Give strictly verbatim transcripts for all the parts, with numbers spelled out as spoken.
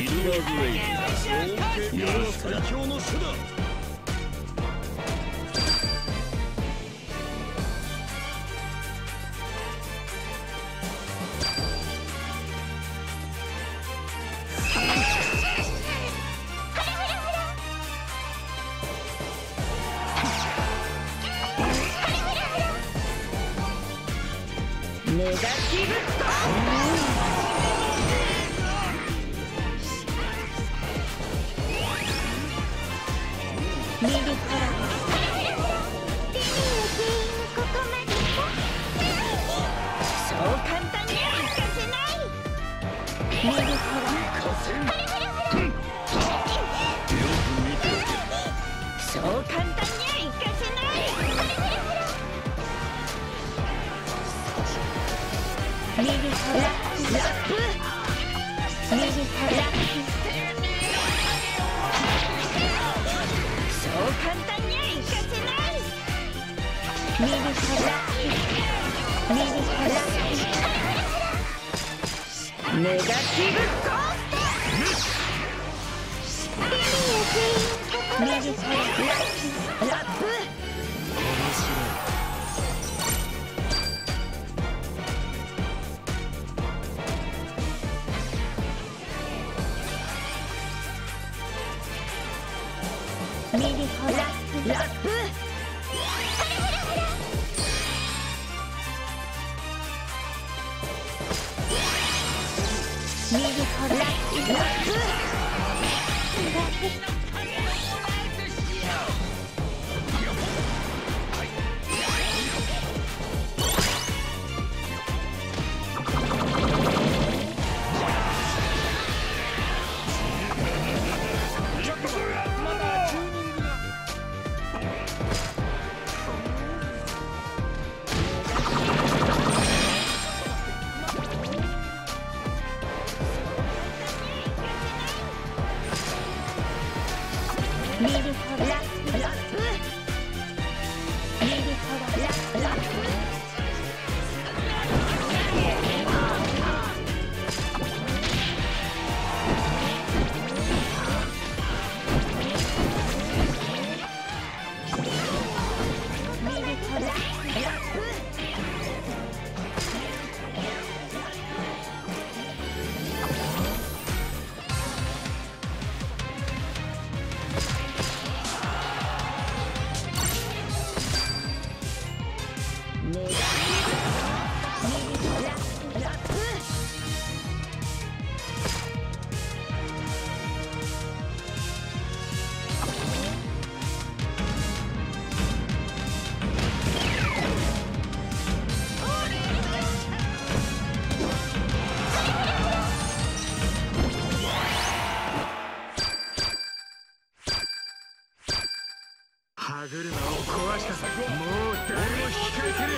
シルバーグレイドだ。よろしくな。ネガティブスパーク。 右からそう簡単には行かせない右からそう簡単には行かせない右からラップ右からラップ 簡単にはいかせない。右から右からネガティブコースト。右からラップ。右からラップ。右からラップ。歯車を壊した。もう誰も引き受けねえ。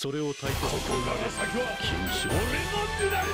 それを対抗するのが禁止。俺の時代